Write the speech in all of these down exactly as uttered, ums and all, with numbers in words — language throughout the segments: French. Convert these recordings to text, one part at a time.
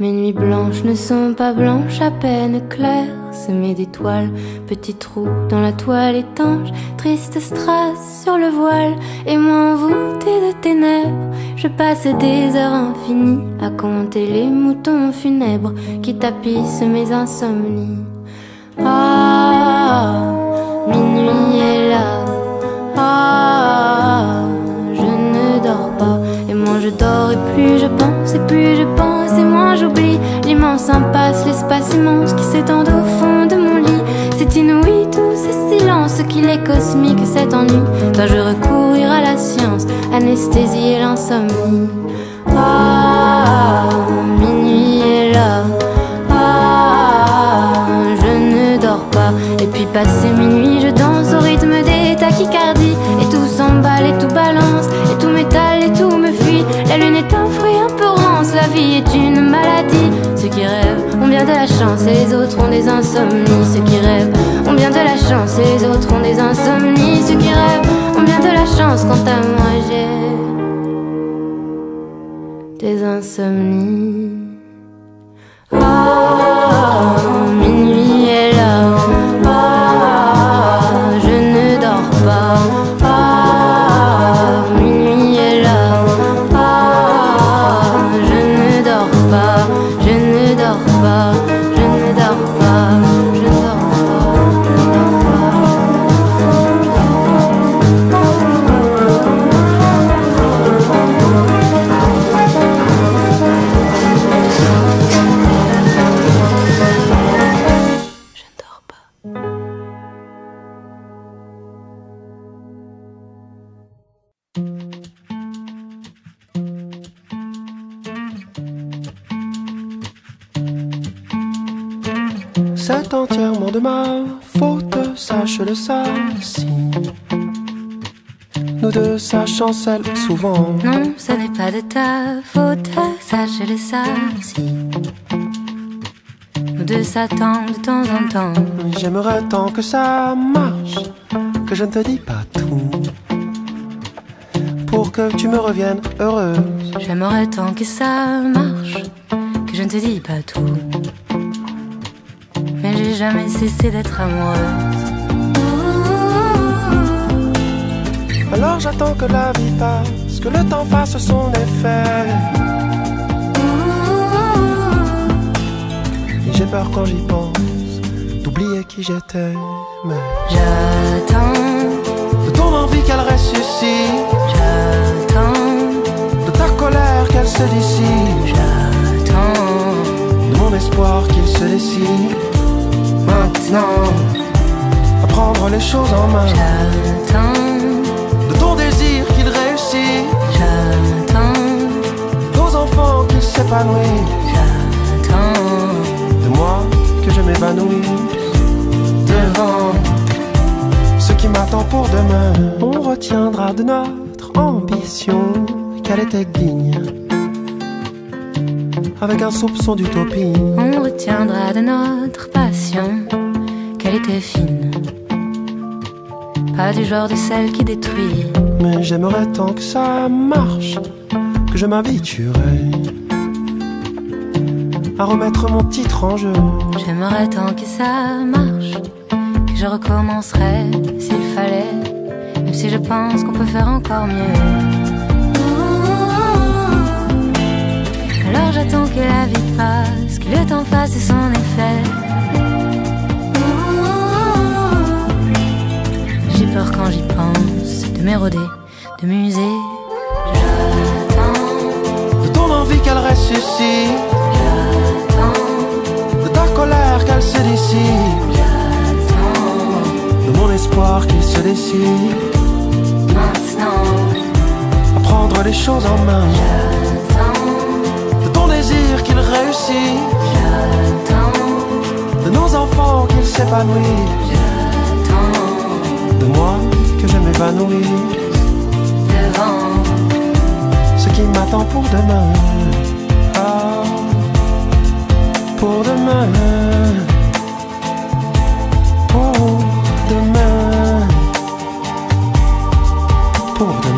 Mes nuits blanches ne sont pas blanches, à peine claires, semées d'étoiles. Petits trous dans la toile étanche, triste strass sur le voile. Et moi envoûtée de ténèbres, je passe des heures infinies à compter les moutons funèbres qui tapissent mes insomnies. Ah, minuit est là. Ah, je ne dors pas. Et moins je dors et plus je pense, et plus je pense, et moi j'oublie l'immense impasse, l'espace immense qui s'étend au fond de mon lit. C'est inouï tout ce silence, qu'il est cosmique cet ennui. Dois-je recourir à la science, anesthésier l'insomnie? Ah, minuit est là. Ah, je ne dors pas. Et puis passé minuit, je danse au rythme des tachycardies. Et tout s'emballe et tout balance, et tout m'étale et tout me fuit. La lune est un fruit un peu rance, la vie est une maladie. Ceux qui rêvent ont bien de la chance et les autres ont des insomnies. Ceux qui rêvent ont bien de la chance et les autres ont des insomnies. Ceux qui rêvent ont bien de la chance, quant à moi j'ai des insomnies. Oh, minuit est là. Oh, je ne dors pas. C'est entièrement de ma faute, sache le ça, si nous deux ça chancelle souvent. Non, ce n'est pas de ta faute, sache le ça, si nous deux s'attendons de temps en temps. J'aimerais tant que ça marche, que je ne te dis pas tout, pour que tu me reviennes heureuse. J'aimerais tant que ça marche, que je ne te dis pas tout, mais j'ai jamais cessé d'être amoureuse. Alors j'attends que la vie passe, que le temps fasse son effet. Et j'ai peur quand j'y pense d'oublier qui j'étais. J'attends de ton envie qu'elle ressuscite. J'attends de ta colère qu'elle se dissipe. J'attends de mon espoir qu'il se décide. Maintenant, à prendre les choses en main. J'attends de ton désir qu'il réussisse. J'attends de nos enfants qu'ils s'épanouissent. J'attends de moi que je m'évanouisse devant ce qui m'attend pour demain. On retiendra de notre ambition qu'elle était digne, avec un soupçon d'utopie. On retiendra de notre passion qu'elle était fine, pas du genre de celle qui détruit. Mais j'aimerais tant que ça marche, que je m'habituerai à remettre mon titre en jeu. J'aimerais tant que ça marche, que je recommencerai s'il fallait, même si je pense qu'on peut faire encore mieux. Alors j'attends que la vie passe, que le temps fasse son effet. J'ai peur quand j'y pense de m'éroder, de m'user. J'attends de ton envie qu'elle ressuscite. J'attends de ta colère qu'elle se dissipe. J'attends de mon espoir qu'il se décide. Maintenant, à prendre les choses en main. Qu'il réussit. J'attends de nos enfants qu'ils s'épanouissent. J'attends de moi que je m'épanouisse devant ce qui m'attend pour demain. Ah, pour demain, pour demain, pour demain.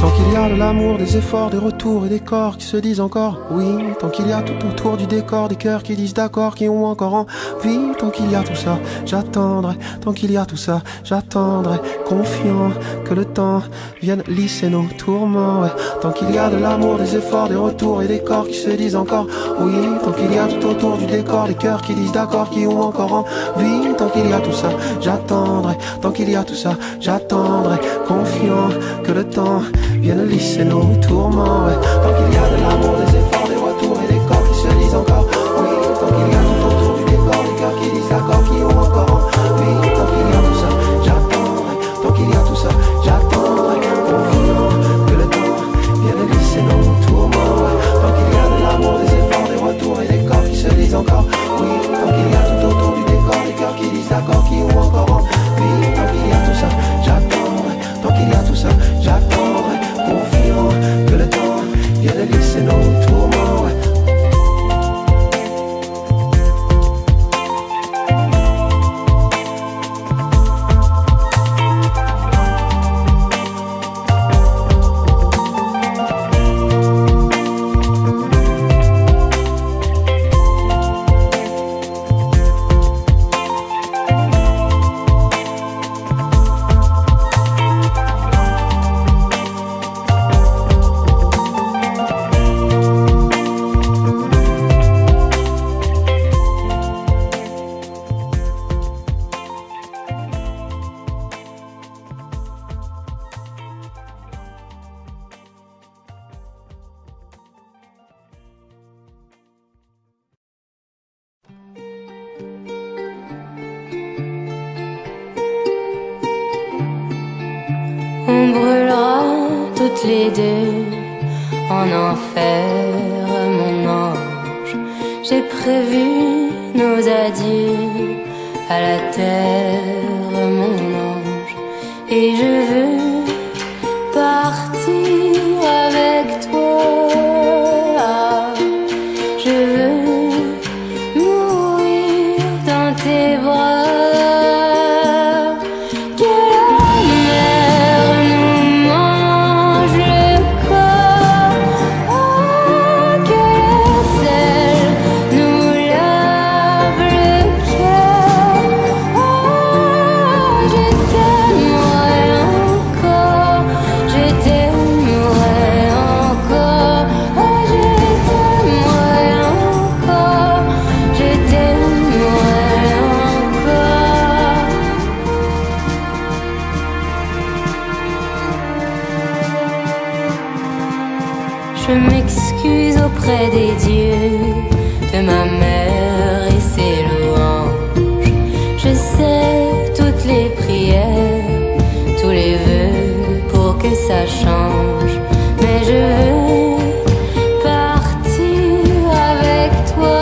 Tant qu'il y a de l'amour, des efforts. fort, des retours et des corps qui se disent encore oui. Tant qu'il y a tout autour du décor, des cœurs qui disent d'accord, qui ont encore envie. Tant qu'il y a tout ça, j'attendrai. Tant qu'il y a tout ça, j'attendrai. Confiant que le temps vienne lisser nos tourments. Ouais. Tant qu'il y a de l'amour, des efforts, des retours et des corps qui se disent encore oui. Tant qu'il y a tout autour du décor, des cœurs qui disent d'accord, qui ont encore envie. Tant qu'il y a tout ça, j'attendrai. Tant qu'il y a tout ça, j'attendrai. Confiant que le temps vienne lisser nos tourments. Ouais. Tant qu'il y a de l'amour, des efforts, des retours et des corps qui se disent encore oui. Tant qu'il y a tout autour du décor, des cœurs qui disent d'accord, qui ont encore envie. Tant qu'il y a tout ça, j'attendrai. Tant qu'il y a tout ça, j'attendrai. Confiant que le temps vienne lisser nos tourments. Ouais. Tant qu'il y a de l'amour, des efforts, des retours et des corps qui se disent encore oui. Tant qu'il y a tout autour du décor, des cœurs qui disent d'accord, qui ont encore envie. Tant qu'il y a tout ça, j'attendrai. Tant qu'il y a tout ça, j'attendrai. Confiant que le temps vienne lisser nos tourments. Ouais. Les deux en enfer, mon ange. J'ai prévu nos adieux à la terre, mon ange. Et je veux partir avec toi. Je veux mourir dans tes bras. Je m'excuse auprès des dieux, de ma mère et ses louanges. Je sais toutes les prières, tous les vœux pour que ça change. Mais je veux partir avec toi.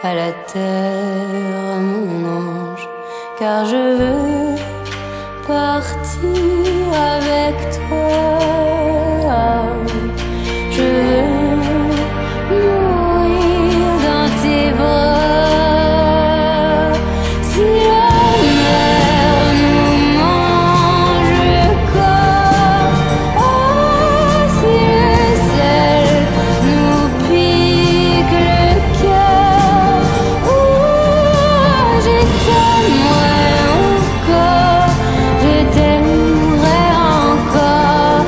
À la terre, mon ange, car je veux partir avec toi. Je veux mourir dans tes bras. Si la mer nous mange le corps, oh, si le sel nous pique le cœur. Moi encore, je t'aimerai encore.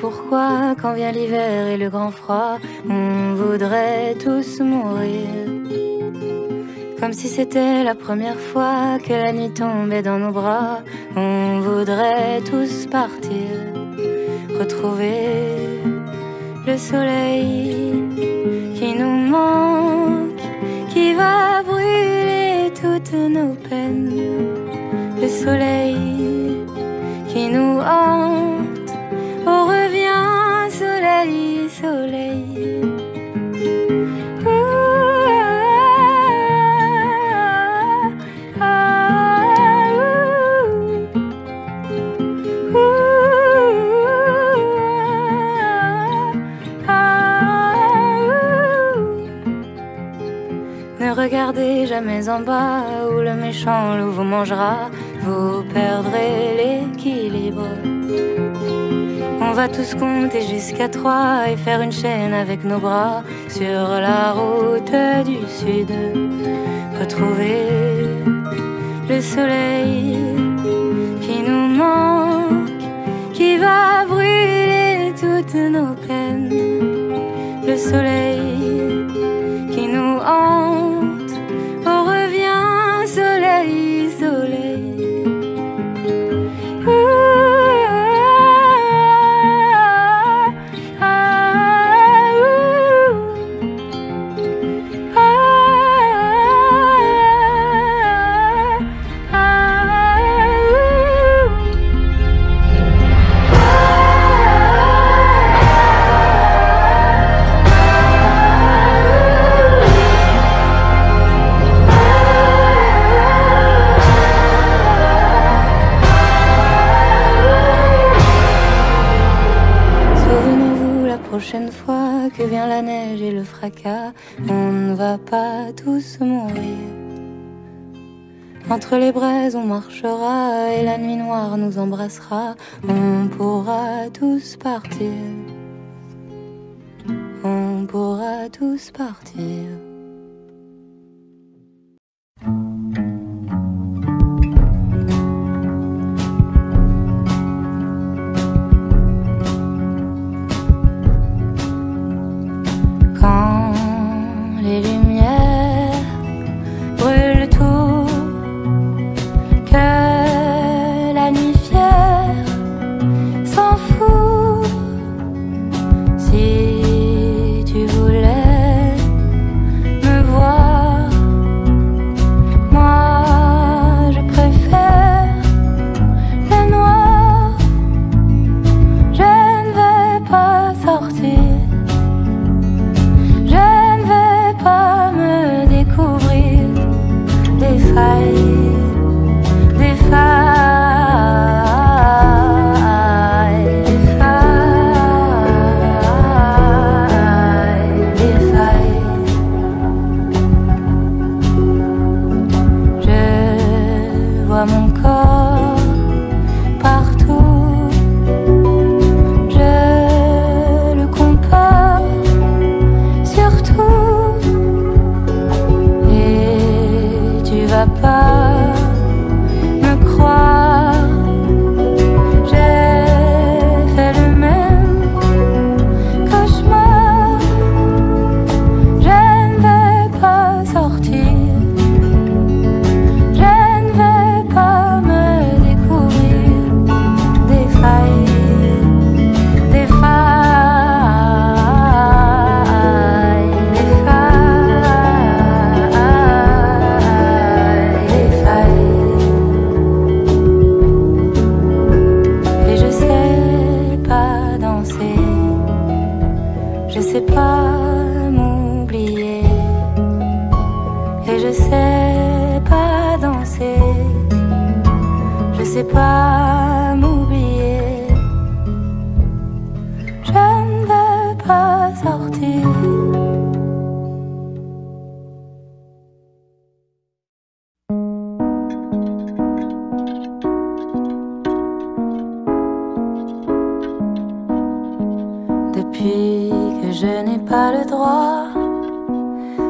Pourquoi, quand vient l'hiver et le grand froid, on voudrait tous mourir? Comme si c'était la première fois que la nuit tombait dans nos bras, on voudrait tous partir, retrouver le soleil qui nous manque, qui va brûler toutes nos peines. Le soleil qui nous hante. Oh, reviens, soleil, soleil. Ouh, ah, ah, ah, ouh. Ouh, ah, ah, ouh. Ne regardez jamais en bas, où le méchant loup vous mangera, vous perdrez l'équilibre. On va tous compter jusqu'à trois et faire une chaîne avec nos bras sur la route du sud. Retrouver le soleil qui nous manque, qui va brûler toutes nos peines. Le soleil qui nous hante, on revient. tracas. On ne va pas tous mourir. Entre les braises on marchera et la nuit noire nous embrassera. On pourra tous partir. On pourra tous partir.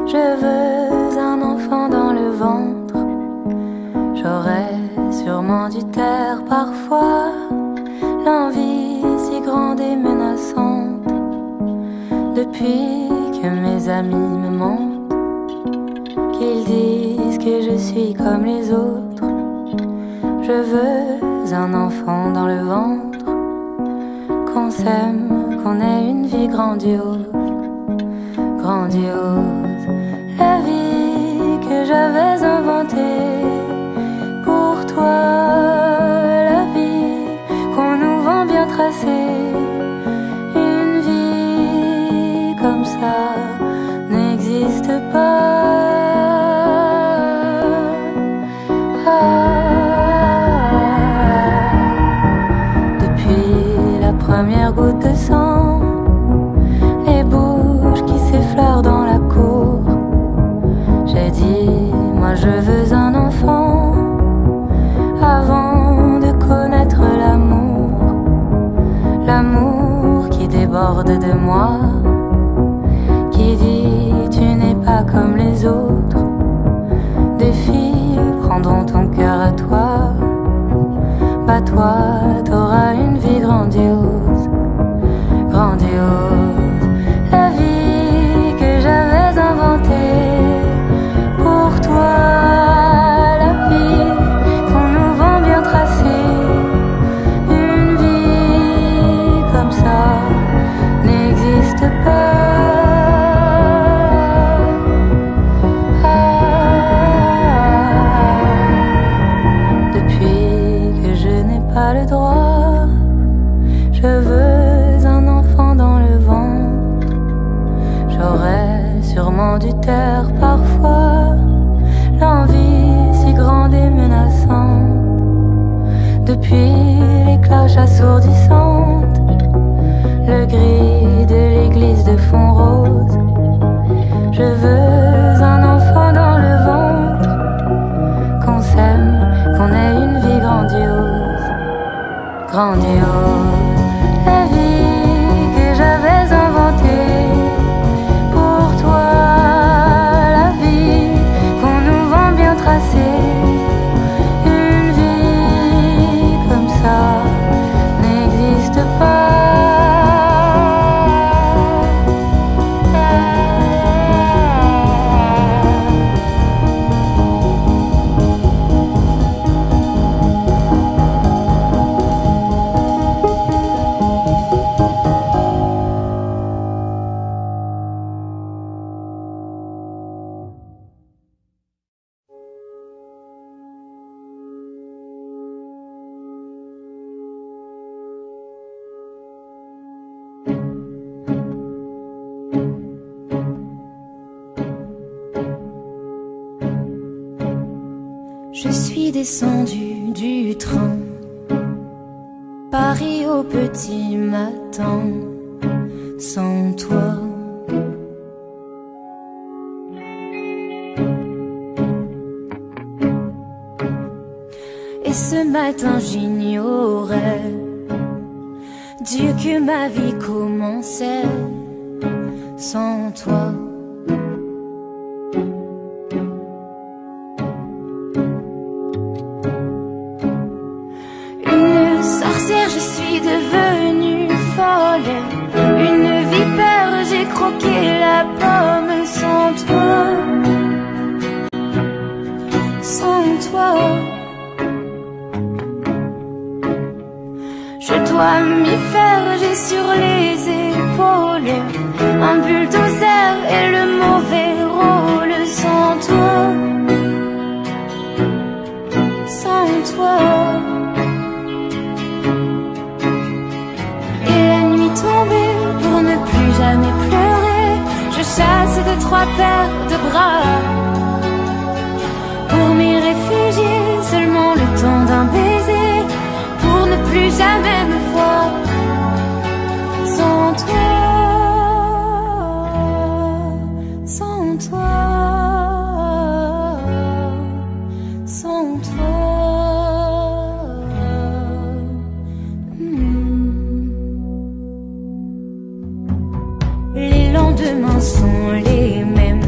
Je veux un enfant dans le vent. qu'on s'aime, qu'on ait une vie grandiose, grandiose. La vie que j'avais inventée pour toi, la vie qu'on nous vend bien tracée. Une vie comme ça n'existe pas. Je suis descendue du train, Paris au petit matin, sans toi. Et ce matin j'ignorais, Dieu, que ma vie commençait sans toi. Je suis devenue folle, une vipère, j'ai croqué la pomme sans toi, sans toi. Je dois m'y faire, j'ai sur les épaules un bulldozer et le mauvais rôle sans toi, sans toi. Pour ne plus jamais pleurer, je chasse de trois paires de bras. Pour m'y réfugier, seulement le temps d'un baiser, pour ne plus jamais me voir sans toi, sans toi, sans toi. Demain sont les mêmes.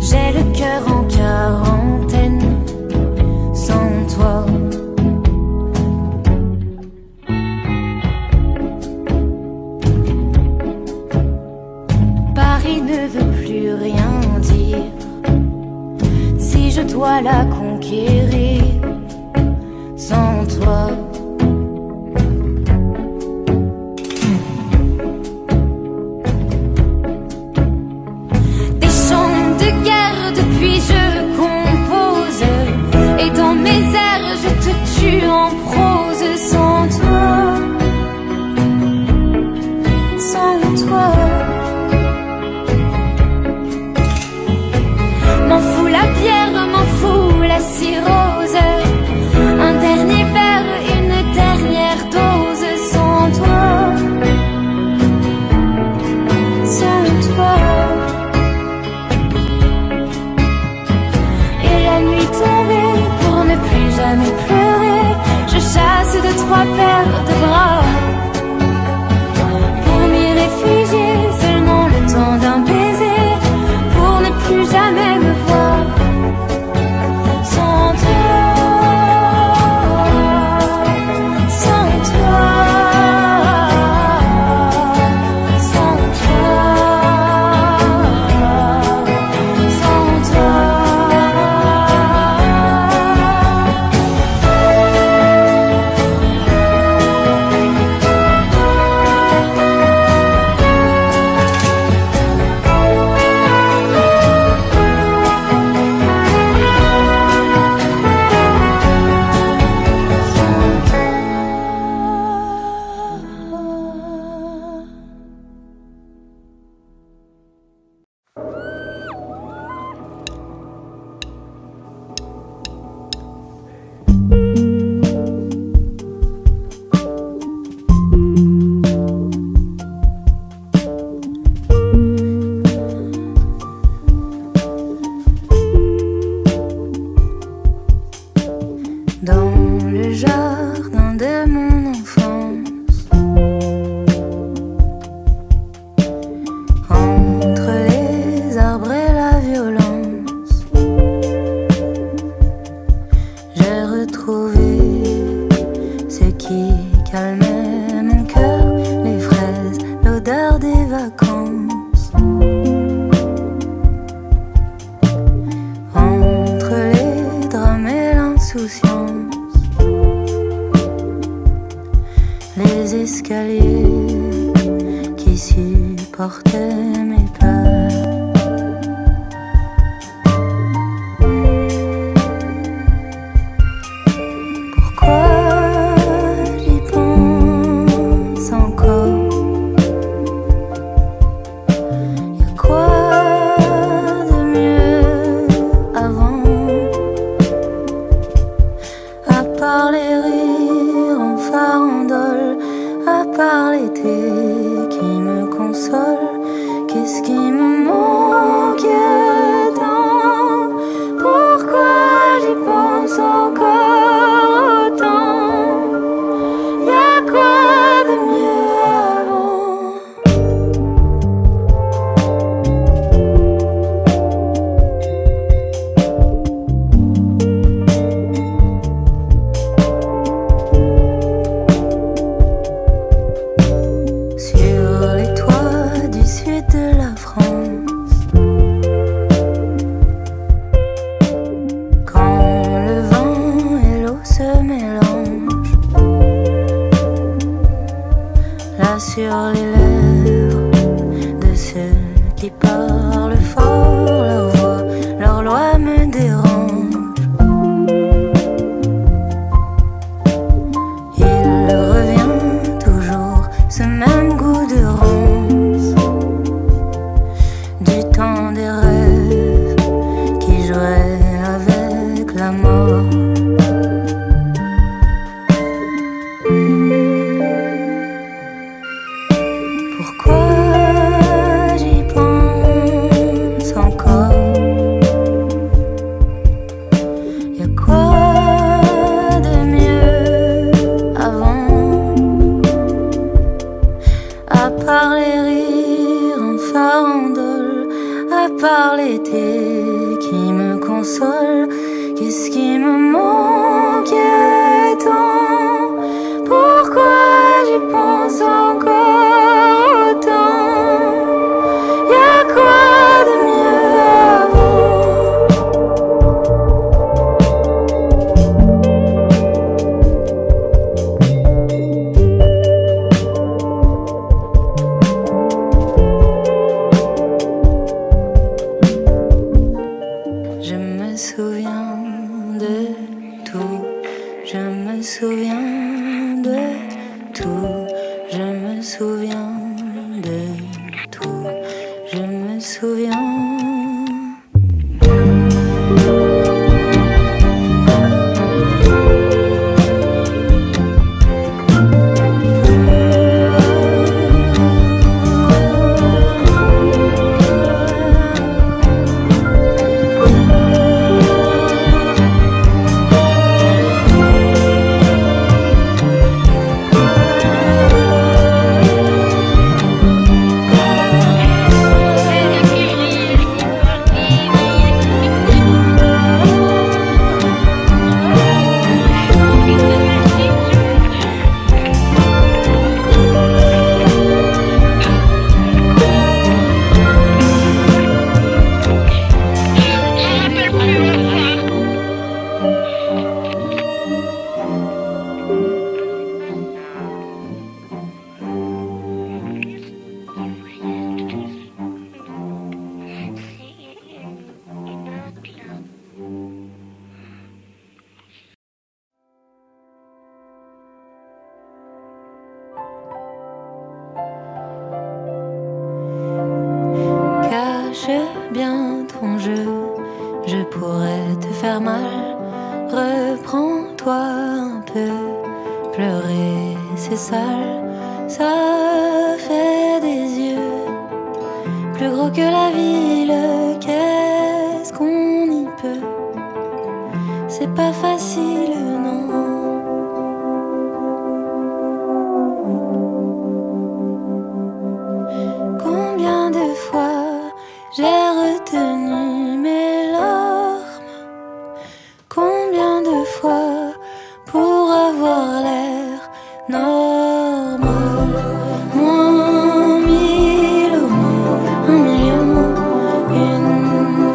J'ai le cœur en quarantaine sans toi. Paris ne veut plus rien dire. Si je dois la conquérir sans toi. En prose sans toi, sans toi. M'en fous la bière, m'en fous la cirrhose, un dernier verre. dans le jardin de mon enfance, entre les arbres et la violence, j'ai retrouvé ce qui calmait mon cœur, les fraises, l'odeur des vacances. Les escaliers qui supportaient mes peurs. Par l'été qui me console, qu'est-ce qui me manquait tant? Pourquoi j'y pense encore autant? Y'a quoi de mieux sur les lèvres de ceux qui parlent fort? Leur voix, leur loi me dérange. Il revient toujours ce même goût de ronce du temps des rêves qui jouaient avec la mort. Par les rires en farandole, à part l'été qui me console, qu'est-ce qui me manquait tant? Pourquoi j'y pense encore autant? Y'a quoi de mieux avant? Je me souviens de tout, je me souviens de tout, je me souviens de tout, je me souviens. Bien ton jeu, je pourrais te faire mal. Reprends-toi un peu, pleurer c'est sale, ça fait des yeux plus gros que la ville. Qu'est-ce qu'on y peut? c'est pas facile, non. Combien de fois j'ai retenu mes larmes, combien de fois pour avoir l'air normal. Mon mille au moins, un million, une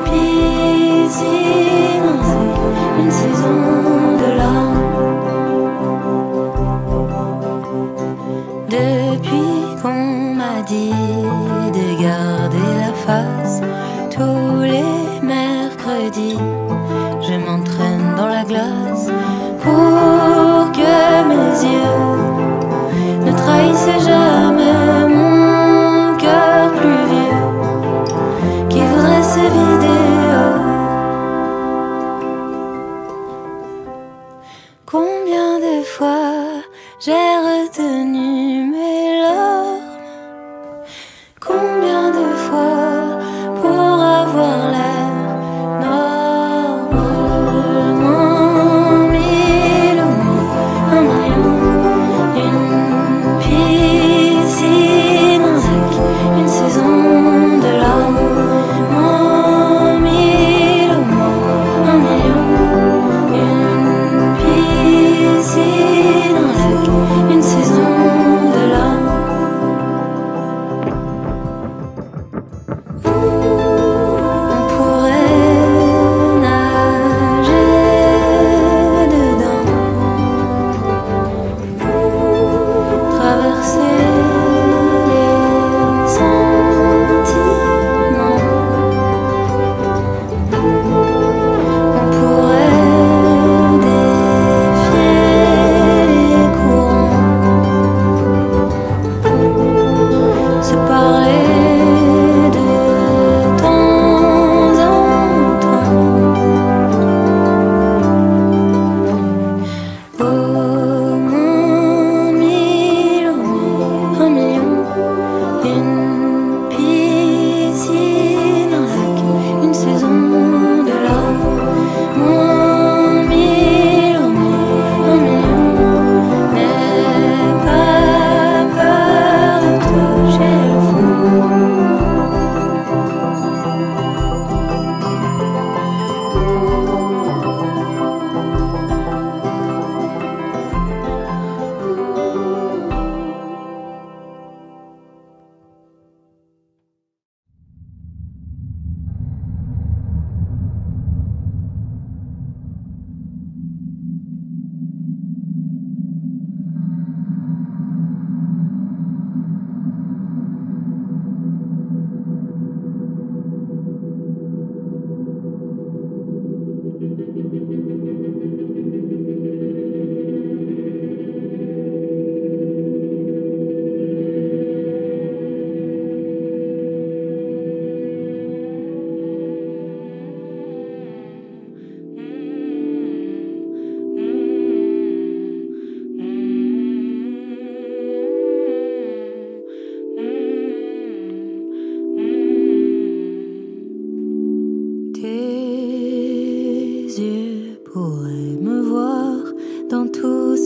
piscine, une saison de larmes. Depuis qu'on m'a dit de garder la face, tous les mercredis je m'entraîne dans la glace pour que mes yeux ne trahissent jamais mon cœur plus vieux qui voudrait se vider. Combien de fois j'ai retenu mes larmes, combien de fois pour avoir l'air normal. Mon mille, un million, une piscine, une saison de larmes. Mon mille, un million, une piscine, une saison de larmes. On pourrait nager dedans, traverser les sentiments. On pourrait défier les courants, se parler de temps en temps. Oh mon mille, un million, une piscine, une saison de larmes. Mon mille, un million, n'aie pas peur de toucher le sur mon dos,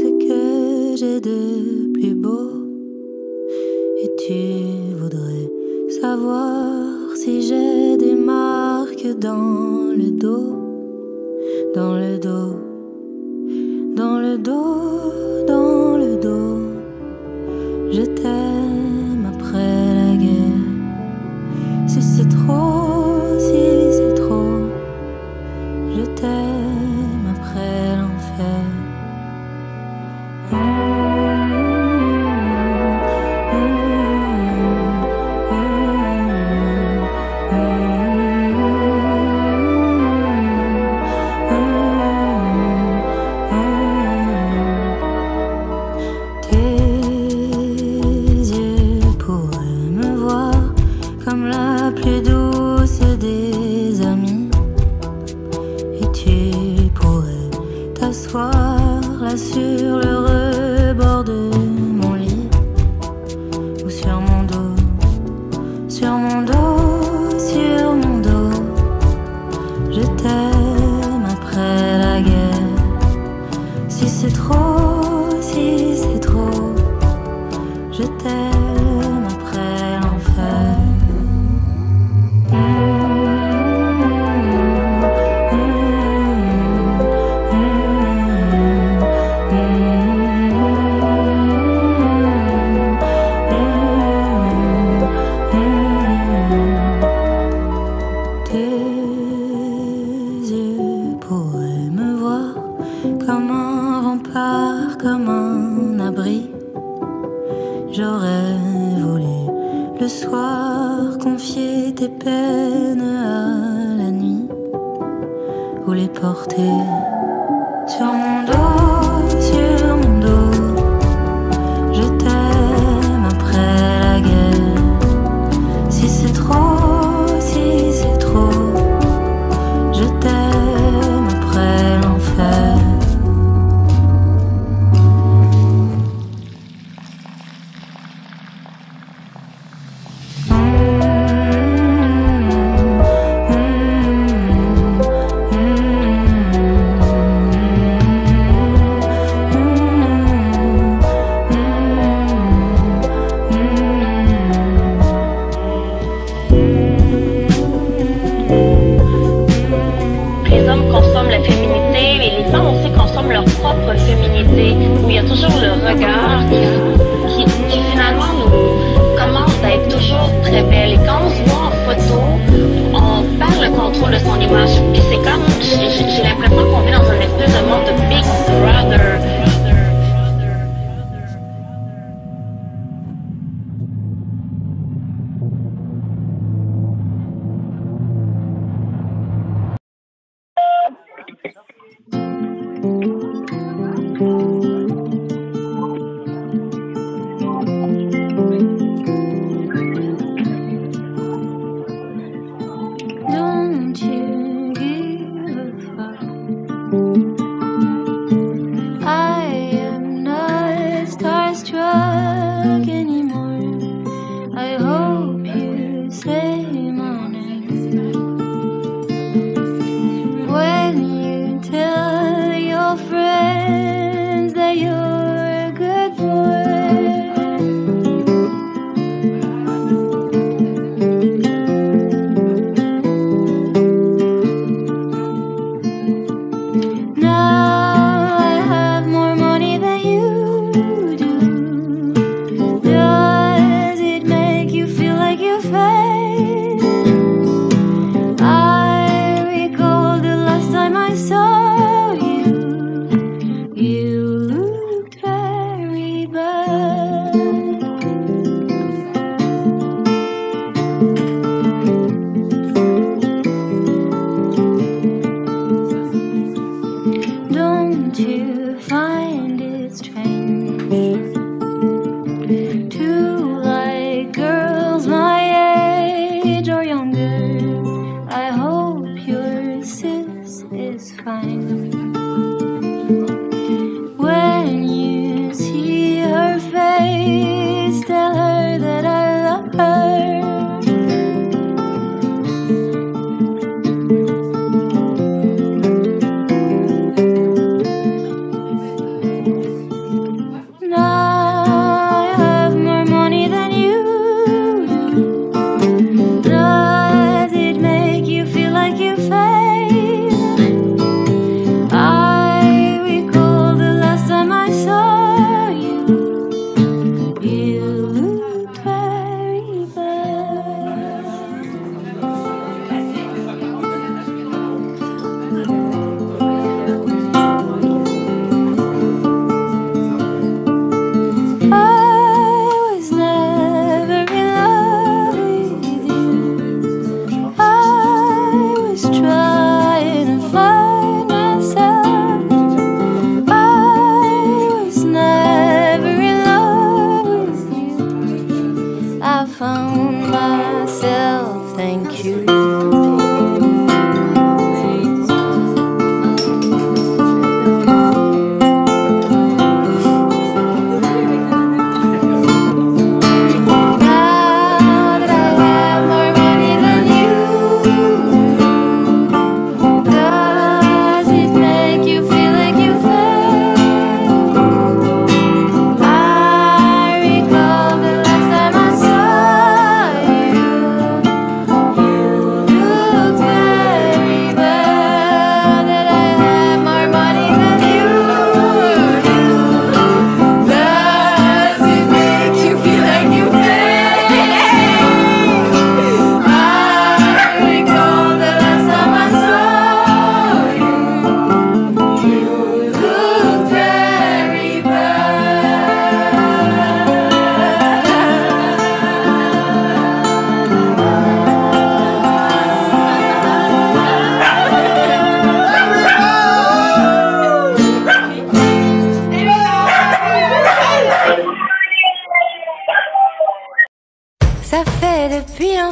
je t'aime après la guerre.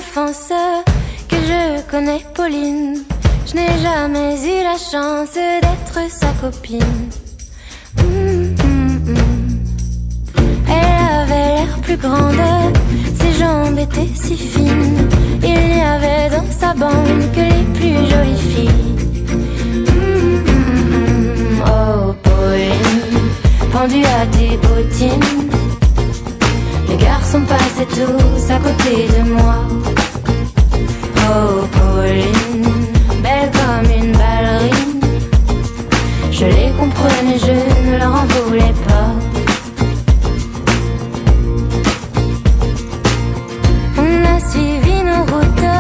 enfance que je connais Pauline. Je n'ai jamais eu la chance d'être sa copine. Mmh, mmh, mmh. Elle avait l'air plus grande, ses jambes étaient si fines. Il n'y avait dans sa bande que les plus jolies filles. Mmh, mmh, mmh. Oh Pauline, pendue à tes bottines, les garçons passaient tous à côté de moi. Oh Pauline, belle comme une ballerine, je les comprenais, je ne leur en voulais pas. On a suivi nos routes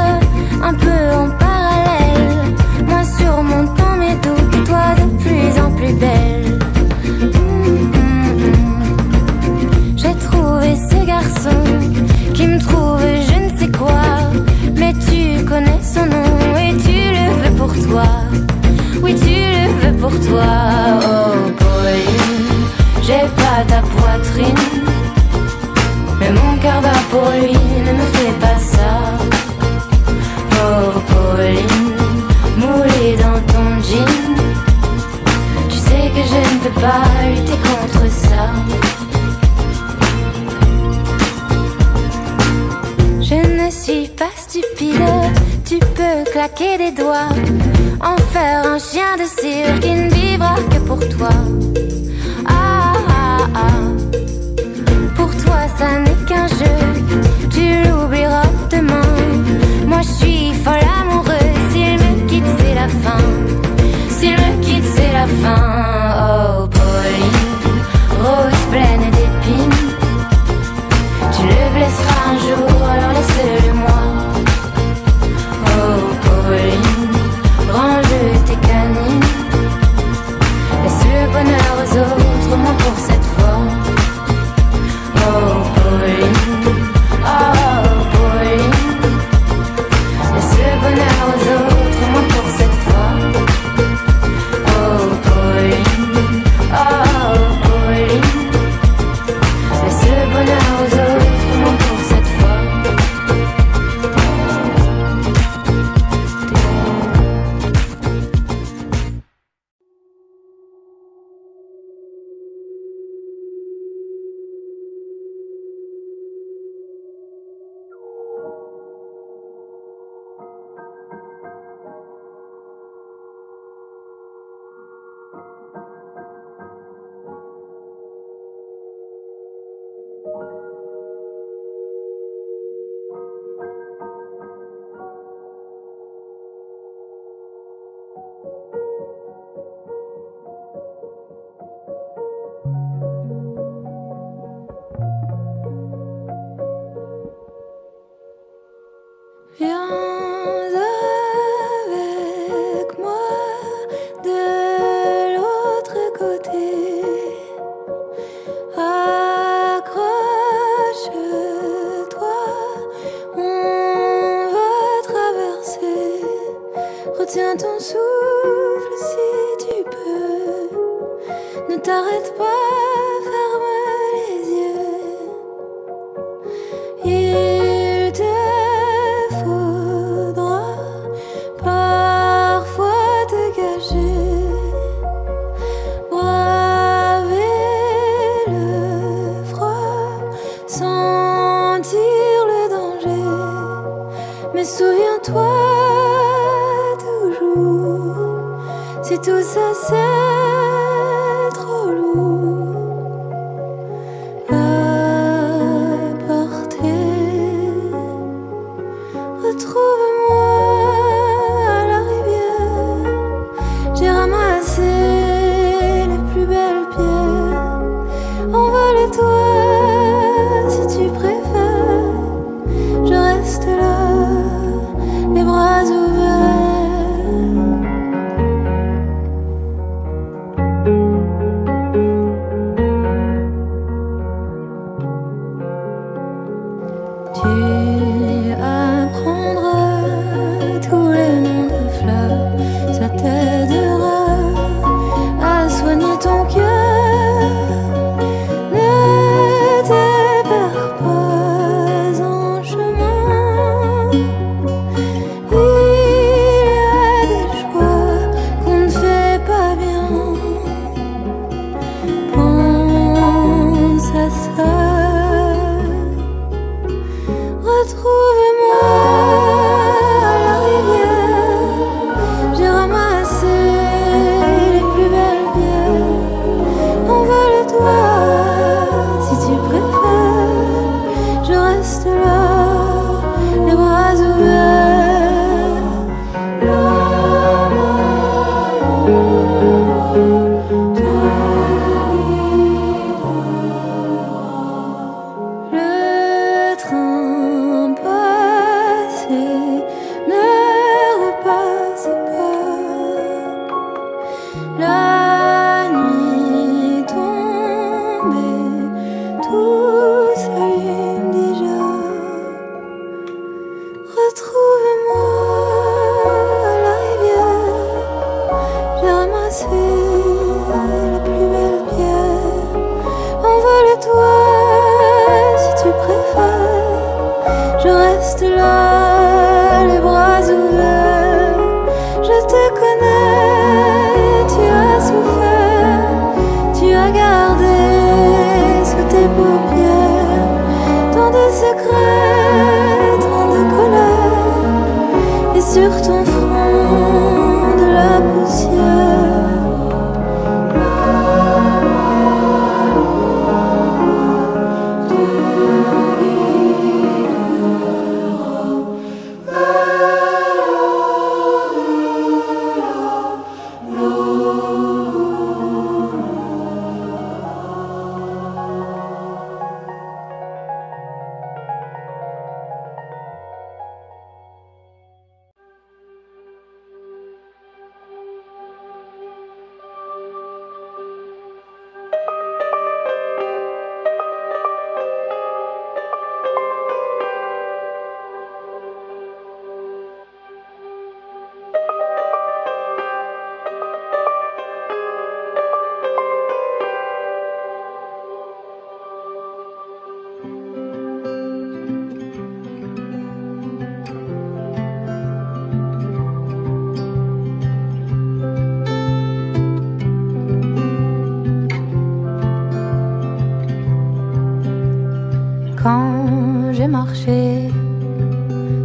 un peu en parallèle, moi surmontant mes doutes et toi de plus en plus belle. Qui me trouve je ne sais quoi, mais tu connais son nom et tu le veux pour toi. Oui, tu le veux pour toi. Oh Pauline, j'ai pas ta poitrine, mais mon cœur bat pour lui, ne me fais pas ça. Oh Pauline, moulée dans ton jean, tu sais que je ne peux pas lutter contre ça. Je ne suis pas stupide, tu peux claquer des doigts, en faire un chien de cire qui ne vivra que pour toi. Ah ah ah, pour toi ça n'est qu'un jeu, tu l'oublieras demain. Moi je suis folle amoureuse, s'il me quitte c'est la fin, s'il me quitte c'est la fin. Oh Pauline, rose pleine d'épines, tu le blesseras un jour, alors laisse-le moi. Oh Pauline, range tes canines, laisse le bonheur aux autres, moins pour cette fois. Oh Pauline, oh Pauline, laisse le bonheur aux autres, moins pour cette fois. Oh Pauline, oh Pauline, laisse le bonheur aux autres. Les bras ouverts.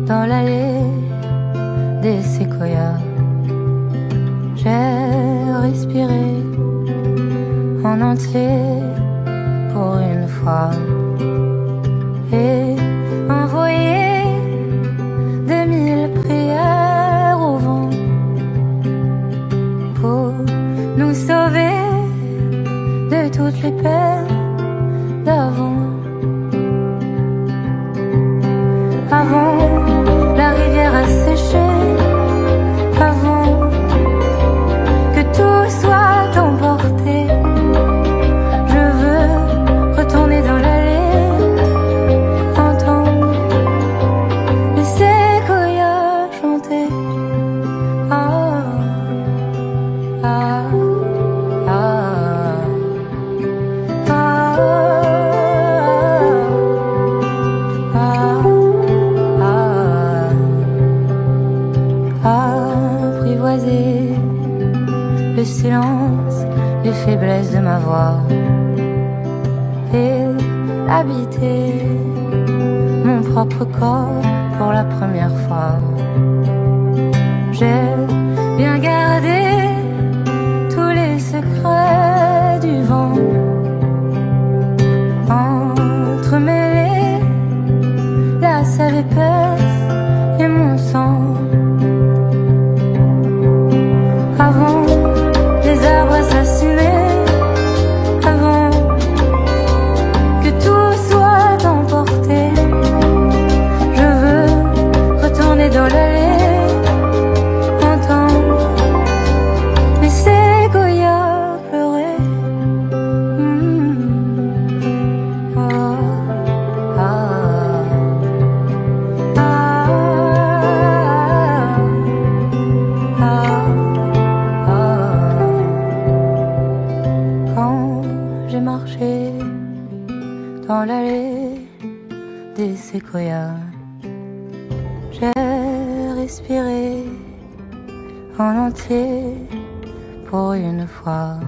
dans l'allée des séquoias. J'ai respiré en entier pour une fois et envoyé deux mille prières au vent pour nous sauver de toutes les peines d'avant. Avant la rivière a séché, avant que tout soit emporté, je veux retourner dans l'allée, entendre les séquoias chanter. Ah, ah, ah, ah, ah, ah. Apprivoiser le silence, les faiblesses de ma voix, et habiter mon propre corps pour la première fois. J'ai bien gardé tous les secrets du vent, entremêlés, la sève épaisse et mon sang. Avant les arbres assassinés, avant que tout soit emporté, je veux retourner dans l'allée, entendre mes séquoias pleurer. Mmh. Oh. Ah. Ah. Ah. Ah. J'ai marché dans l'allée des séquoias. J'ai respiré en entier pour une fois.